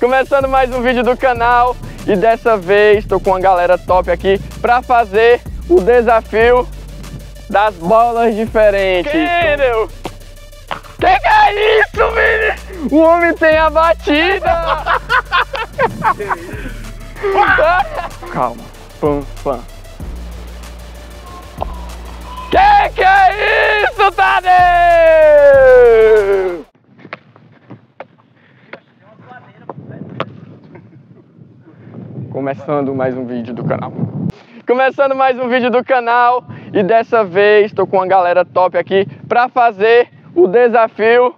Começando mais um vídeo do canal e dessa vez estou com uma galera top aqui para fazer o desafio das bolas diferentes. Que é isso, menino? O homem tem a batida! Calma. Pam, pam. Que é isso, Tadeu? Começando mais um vídeo do canal. Começando mais um vídeo do canal e dessa vez estou com uma galera top aqui para fazer o desafio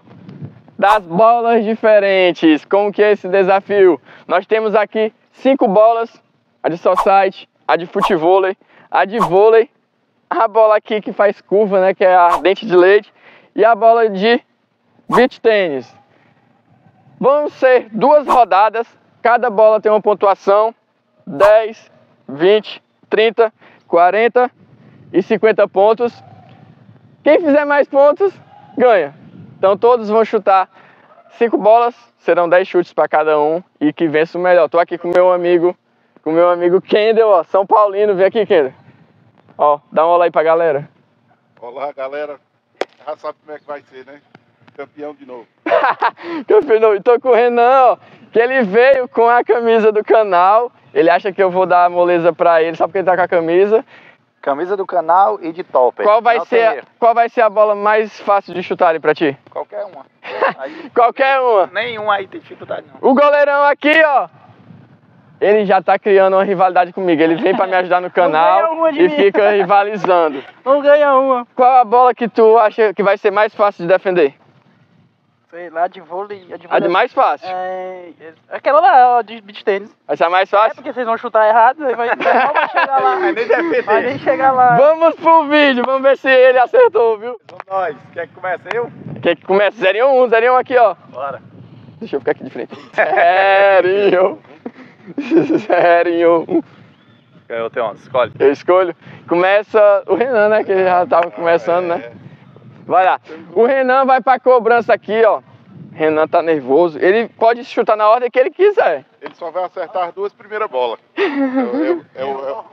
das bolas diferentes. Como que é esse desafio? Nós temos aqui 5 bolas, a de society, a de futevôlei, a de vôlei, a bola aqui que faz curva, né, que é a dente de leite, e a bola de beach tênis. Vão ser 2 rodadas, cada bola tem uma pontuação: 10, 20, 30, 40 e 50 pontos. Quem fizer mais pontos ganha. Então todos vão chutar 5 bolas, serão 10 chutes para cada um e que vença o melhor. Tô aqui com meu amigo Kendel, ó, São Paulino. Vem aqui, Kendel. Ó, dá um olá aí pra galera. Olá, galera. Já sabe como é que vai ser, né? Campeão de novo. Campeão de novo. Tô com o Renan, ó, que ele veio com a camisa do canal. Ele acha que eu vou dar a moleza pra ele, só porque ele tá com a camisa. Camisa do canal e de topper. Qual vai ser a bola mais fácil de chutar aí pra ti? Qualquer uma. Aí, qualquer uma. Nenhuma aí tem dificuldade não. O goleirão aqui, ó, ele já tá criando uma rivalidade comigo. Ele vem pra me ajudar no canal e fica rivalizando. Não ganha uma. Qual a bola que tu acha que vai ser mais fácil de defender? Sei lá, de vôlei. A de mais fácil? Aquela lá, ó, de beach tênis. Essa é mais fácil? É porque vocês vão chutar errado, aí vai chegar lá. Vai nem chegar lá. Vamos pro vídeo, vamos ver se ele acertou, viu? Vamos nós. Quer que comece eu? Quer que comece? 0 e 1 aqui, ó. Bora. Deixa eu ficar aqui de frente. 0 e 1. Eu tenho 11, escolhe. Eu escolho. Começa o Renan, né? Que ele já tava começando, né? Vai lá. O Renan vai pra cobrança aqui, ó. Renan tá nervoso. Ele pode chutar na ordem que ele quiser. Ele só vai acertar as 2 primeiras bolas. É o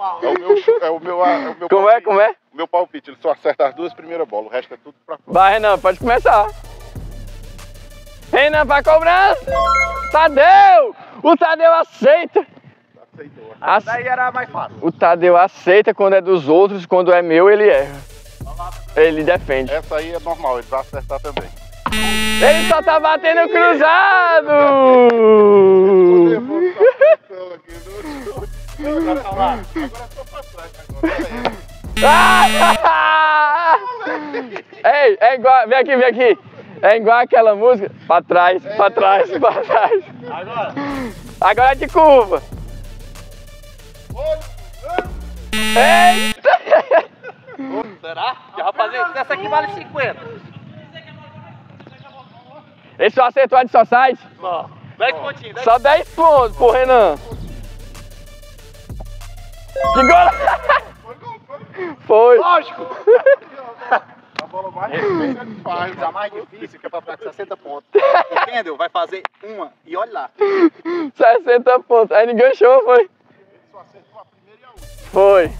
meu palpite. Como é? O meu palpite. Ele só acerta as 2 primeiras bolas. O resto é tudo pra fora. Vai, Renan. Pode começar. Renan pra cobrança. Tadeu! O Tadeu aceita. Aceitou. Daí era mais fácil. O Tadeu aceita quando é dos outros. Quando é meu, ele erra. Ele defende. Essa aí é normal, ele vai acertar também. Ele só tá batendo cruzado! Ei, é igual. Vem aqui. É igual aquela música. Pra trás, pra trás, pra trás. Agora. Agora é de curva. Eita! Será? Rapaziada, essa aqui vale 50. Ele só acertou a de society? Só. 10 pontinhos. 10 só 10 pontos pro Renan. Que gol! Foi. Lógico. A bola mais difícil que é pra ficar com 60 pontos. Entendeu? Vai fazer uma e olha lá. 60 pontos. Aí ninguém achou, foi? Ele só acertou a primeira e a última. Foi.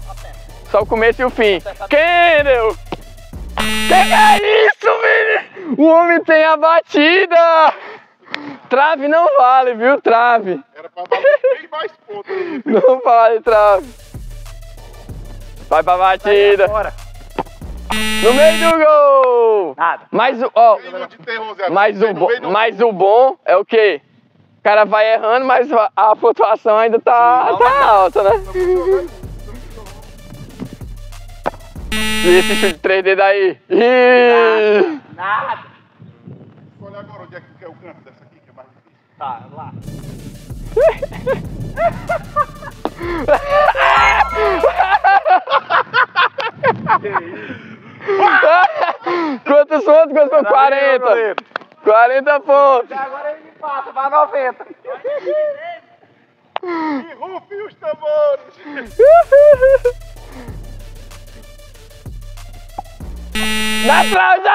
Só o começo e o fim. Kendel! Que é isso, menino? O homem tem a batida! Trave não vale, viu? Trave. Era pra bater bem mais pontos. Não vale, trave. Vai pra batida. No meio do gol! Nada. Mas o, ó, mas o bom é o quê? O cara vai errando, mas a pontuação ainda tá alta, né? E esse chute de 3D daí? Nada! Olha agora onde é que é o canto dessa aqui que é mais difícil. Tá, lá. Quantos pontos? 40! 40 pontos! Agora ele me passa, vai 90! E rufem os tambores! Na trave!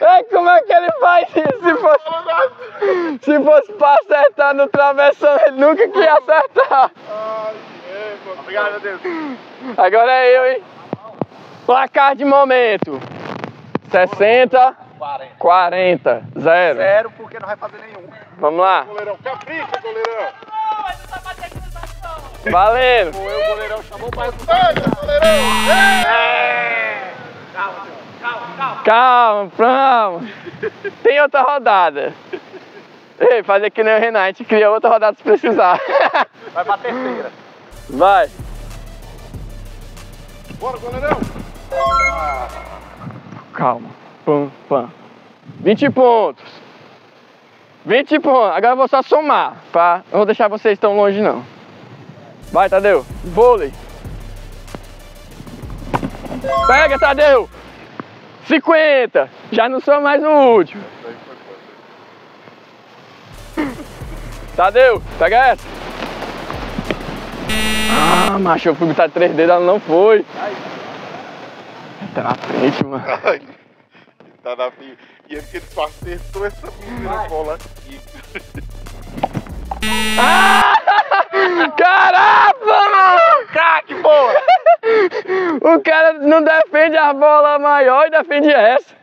É, como é que ele faz isso? Se fosse pra acertar no travessão, ele nunca queria acertar. Ai, obrigado a Deus. Agora é eu, hein? Placar de momento: 60, 40, 0. 0 porque não vai fazer nenhum. Vamos lá. Capricha, goleirão. Valeu! O goleirão chamou mais um. Calma, calma, calma. Calma, tem outra rodada. Ei, fazer que nem o Renan, a gente cria outra rodada se precisar. Vai pra terceira. Vai. Bora, goleirão! Calma. Pam, pam. 20 pontos. 20 pontos. Agora eu vou só somar, tá? Não vou deixar vocês tão longe, não. Vai, Tadeu. Vôlei. Pega, Tadeu. 50. Já não sou mais o último. Tadeu, pega essa. Ah, macho, eu fui botar 3 dedos, ela não foi. Tá na frente, mano. Ai, tá na frente. E aquele parceiro acertou essa primeira bola aqui. Ah! Caraca, mano! Craque, boa! O cara não defende a bola maior e defende essa.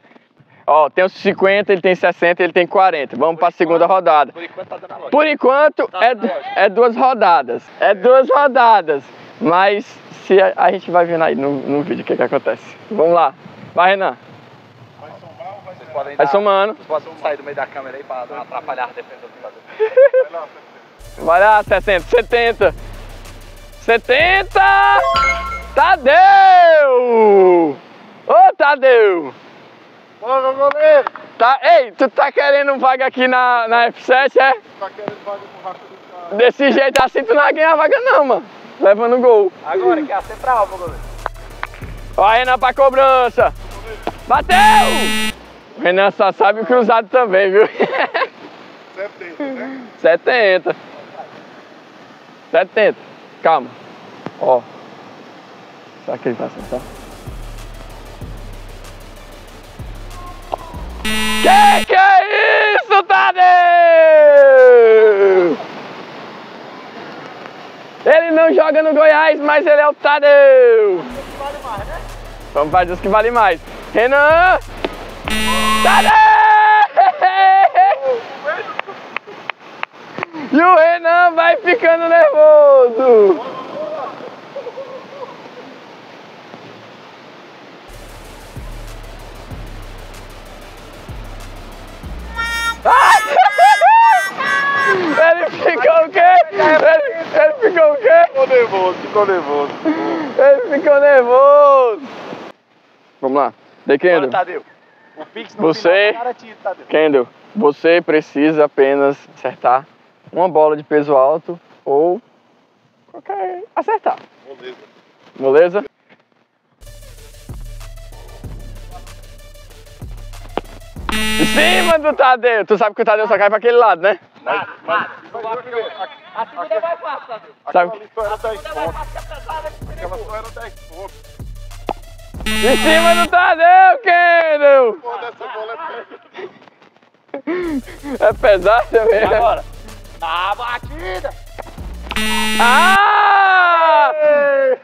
Ó, tem os 50, ele tem 60, ele tem 40. Vamos para a segunda rodada. Por enquanto, tá dando a lógica. Por enquanto é 2 rodadas. É 2 rodadas. Mas se a gente vai ver aí no vídeo o que acontece. Vamos lá. Vai, Renan. Vai somar ou vai ser? Vai somando. Vocês podem sair do meio da câmera aí para não atrapalhar a defesa do jogador. Vai lá, vai lá, 60, 70, 70, Tadeu! Ô, Tadeu! Ô, meu goleiro! Tá, ei, tu tá querendo vaga aqui na F7, é? Tá querendo vaga com o rato do cara. Desse jeito assim tu não ganha a vaga não, mano. Levando gol. Agora que é a central, meu goleiro. Ó, Renan pra cobrança. Bateu! O Renan só sabe o cruzado também, viu? 70, né? 70. 70, calma. Ó. Será que ele vai acertar? Que é isso, Tadeu? Ele não joga no Goiás, mas ele é o Tadeu. Vale mais, né? Vamos fazer os que vale mais. Renan! Tadeu! E o Renan vai ficando nervoso. Ele ficou o quê? Ele ficou o quê? Ficou nervoso, ficou nervoso. Ele ficou nervoso. Vamos lá. De Kendall. Tadeu. O Pix não é garantido, Tadeu. Kendall, você precisa apenas acertar uma bola de peso alto ou qualquer... acertar. Beleza. Beleza? Em cima do Tadeu! Tu sabe que o Tadeu só cai pra aquele lado, né? Nada, nada. A segunda vai fácil, Tadeu. Aquela só era 10 pontos. Aquela só era 10 pontos. Em cima do Tadeu, Kendall! Pô, dessa bola é pesada. É pesada mesmo. Agora. Na batida! Ah!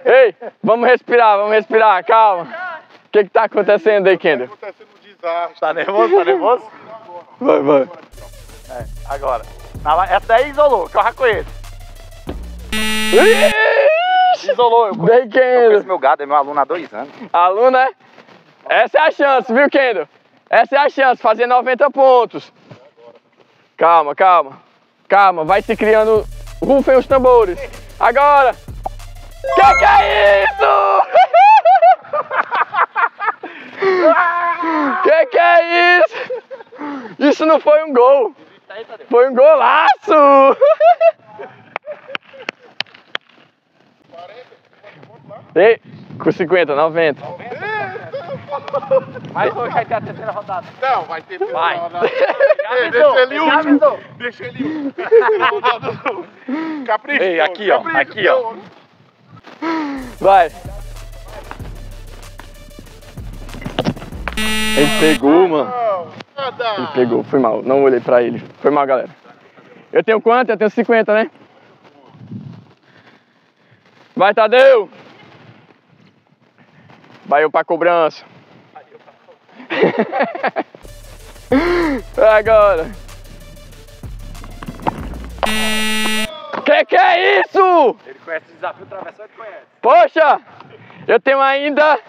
Ei, vamos respirar, calma. O que tá acontecendo aí, Kendall? Tá acontecendo um desastre. Tá nervoso, tá nervoso? Vai, vai. É, agora. Essa daí isolou, que eu já conheço. Isolou, eu conheço. Eu conheço meu gado, é meu aluno há 2 anos. Aluno, é? Essa é a chance, viu, Kendall? Essa é a chance, fazer 90 pontos. Calma, calma. Calma, vai se criando. Rufem os tambores. Agora! Que é isso? Que é isso? Isso não foi um gol. Foi um golaço! Ei, com 50, 90. Mas hoje vai ter a terceira rodada. Não, vai ter a terceira rodada. Deixa ele último. Deixa ele último. Terceira rodada. Capricho. Ei, aqui, ó. Aqui, ó. Vai. Ele pegou, mano. Ele pegou, foi mal. Não olhei pra ele. Foi mal, galera. Eu tenho quanto? Eu tenho 50, né? Vai, Tadeu! Vai eu pra cobrança. Agora. Que é isso? Ele conhece o desafio travessão, ele conhece. Poxa! Eu tenho ainda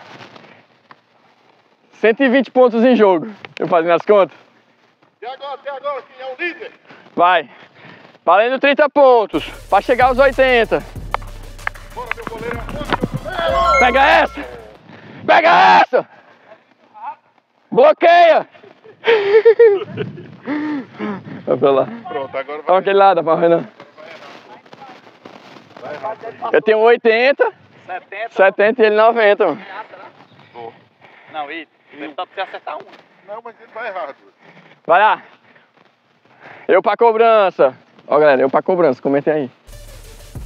120 pontos em jogo. Eu fazendo as contas. Até agora, quem é o líder? Vai. Valendo 30 pontos. Pra chegar aos 80. Bora, meu goleiro. Pega essa! Pega essa! Bloqueia! Vai pra lá. Pronto, agora vai. Olha aquele lado, pra Renan. Eu tenho 80, 70 e ele 90, mano. Não, e só pra você acertar um. Não, mas ele vai errado. Vai lá. Eu pra cobrança. Ó, galera, eu pra cobrança. Comentem aí.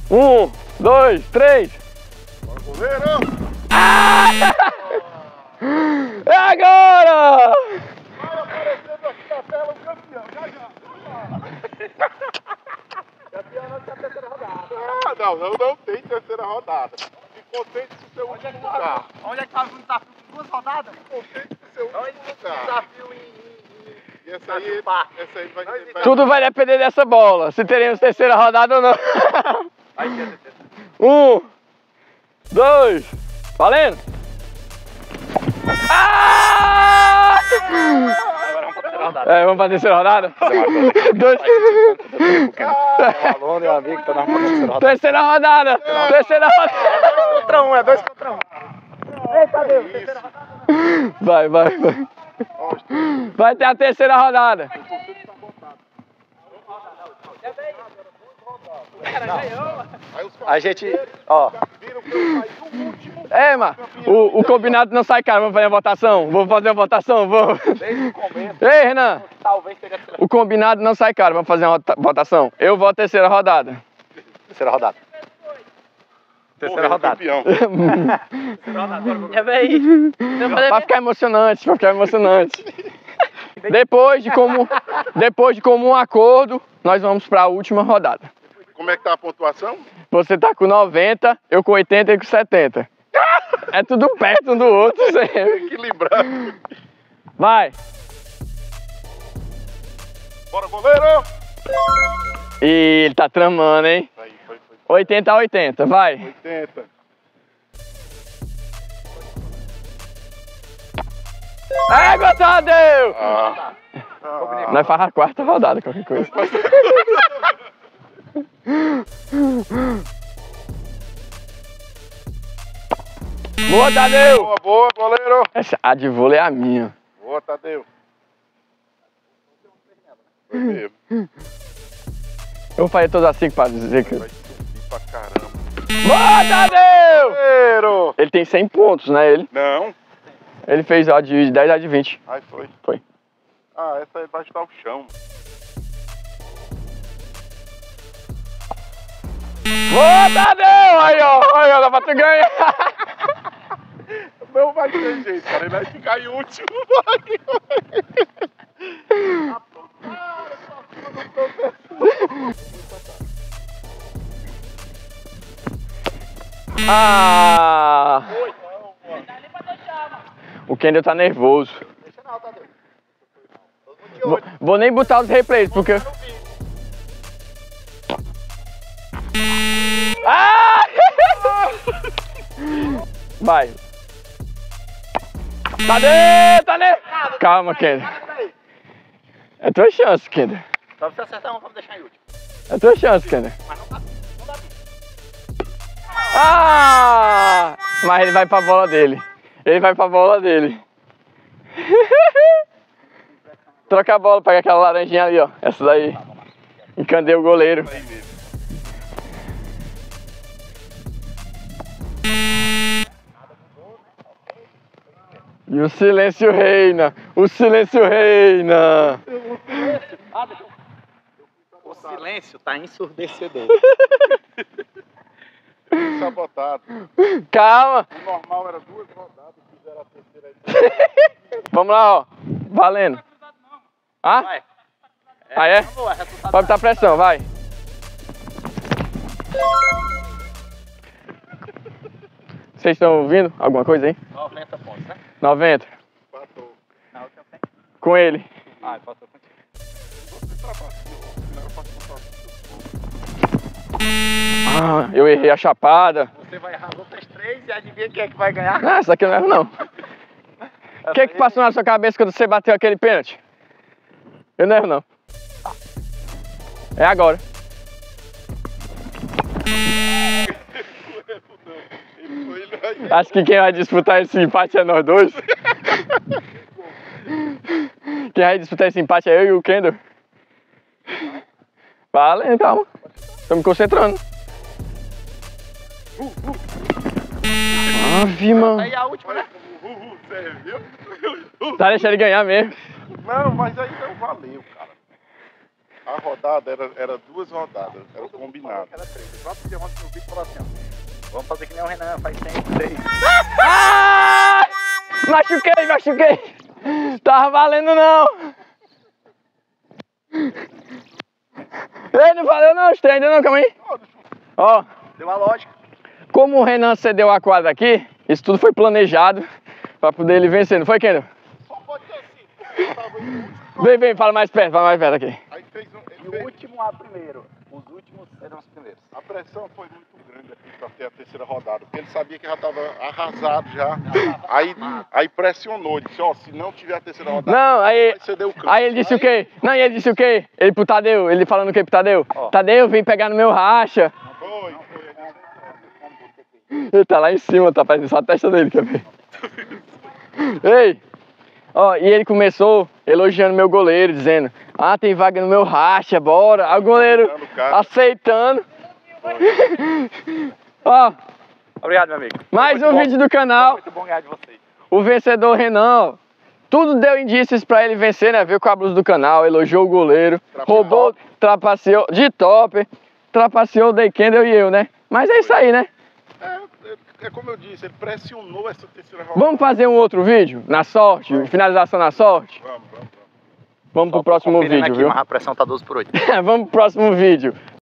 1, 2, 3. Bora, goleirão. Ah! É agora! Vai aparecendo aqui na tela o campeão. Já. Campeão não tem a terceira rodada. Ah, não tem terceira rodada. Se contente se o seu último lugar. Onde é que tá o desafio com 2 rodadas? Se contente se o seu último lugar. Desafio e essa aí vai... Tudo vai depender dessa bola. Se teremos terceira rodada ou não. Vai ter terceira. 1, 2. Valendo! Ah! É, vamos pra terceira rodada? Dois. O aluno e o amigo estão na terceira rodada. Terceira rodada! Terceira rodada! 2 contra 1, é 2 contra 1. Eita, Deus! Terceira rodada! Vai. Vai ter a terceira rodada. A gente, ó. É, mano, o combinado não sai caro. Vamos fazer a votação? Vamos fazer a votação? Vamos. Ei, Renan. O combinado não sai caro. Vamos fazer uma votação. Eu voto terceira rodada. Terceira rodada. Terceira rodada. Vai ficar emocionante, vai ficar emocionante. Depois de como um acordo, nós vamos para a última rodada. Como é que tá a pontuação? Você tá com 90, eu com 80 e com 70. É tudo perto um do outro, sempre. Equilibrado. Vai. Bora, goleiro! Ih, ele tá tramando, hein? Foi. 80 a 80, vai. 80. É, Gotadeu! Nós faz a 4ª rodada, qualquer coisa. Boa, Tadeu! Boa, goleiro! Essa a de vôlei é a minha. Boa, Tadeu! Foi mesmo. Eu vou fazer todas as 5 pra dizer que... Vai subir pra caramba. Boa, Tadeu! Goleiro! Ele tem 100 pontos, né, ele? Não. Ele fez a de 10 a de 20. Aí foi. Foi. Ah, essa aí vai ajudar o chão. Ô, Tadeu! Aí, ó, dá pra tu ganhar! Não vai ter jeito, cara, ele vai ficar em último. Ah! O Kendall tá nervoso. Deixa não, Tadeu. Vou nem botar os replays, porque... Ah! Vai. Tadê! Calma, Kendra. É tua chance, Kendra. Só pra você acertar um, vamos deixar em último. É tua chance, Kendra. Mas não dá. Ah! Mas ele vai pra bola dele. Troca a bola, pega aquela laranjinha ali, ó. Essa daí. Encandei o goleiro. E o silêncio reina! O silêncio reina! O silêncio tá ensurdecedor. Sabotado. Calma! O normal era 2 rodadas, fizeram a terceira aí. Vamos lá, ó. Valendo. Ah? Ah, é? Pode botar pressão, vai. Vocês estão ouvindo alguma coisa aí? 90 pontos, né? 90. Passou. Na última frente. Com ele. Ah, ele passou contigo. Ah, eu errei a chapada. Você vai errar as outras três e adivinha quem é que vai ganhar? Não, essa aqui eu não erro não. O que que passou na sua cabeça quando você bateu aquele pênalti? Eu não erro não. É agora. Acho que quem vai disputar esse empate é nós dois. Quem vai disputar esse empate é eu e o Kendall. Valeu, calma. Tô me concentrando. Ave, mano. Aí a última, né? Tá deixando ele ganhar mesmo. Não, mas aí não valeu, cara. A rodada era duas rodadas, era combinado. Era três. Só porque ontem no vídeo falou assim, ó. Vamos fazer que nem o Renan, faz 100, 3. Ah! Machuquei. Tava valendo não. Ei, não valeu não, estranho, ainda não, calma aí. Ó. Deu uma lógica. Como o Renan cedeu a quadra aqui, isso tudo foi planejado pra poder ele vencer, não foi, Kendall? Só pode ser assim. Vem, fala mais perto aqui. Aí fez um, o último a primeiro. Os últimos eram os primeiros. A pressão foi muito grande aqui pra ter a terceira rodada, porque ele sabia que já tava arrasado já. Aí pressionou, ele disse, ó, se não tiver a terceira rodada, não, aí cedeu o campo. Aí ele disse o quê? Não, e ele disse o quê? Ele pro Tadeu, ele falando o quê pro Tadeu? Ó. Tadeu, vem pegar no meu racha. Não foi. Ele tá lá em cima, tá parecendo só a testa dele, quer ver? Ei! Ó, e ele começou elogiando meu goleiro, dizendo, ah, tem vaga no meu racha, bora. Aí o goleiro aceitando. Ó, obrigado, meu amigo. Mais um vídeo do canal. Muito bom ganhar de vocês. O vencedor Renan, tudo deu indícios pra ele vencer, né? Veio com a blusa do canal, elogiou o goleiro, roubou, trapaceou de top, trapaceou o Day Kendall e eu, né? Mas é isso aí, né? É como eu disse, ele pressionou essa terceira rodada. Vamos fazer um outro vídeo? Na sorte? Vamos. Finalização na sorte? Vamos pro próximo vídeo, viu? A pressão tá 12 por 8. Vamos pro próximo vídeo.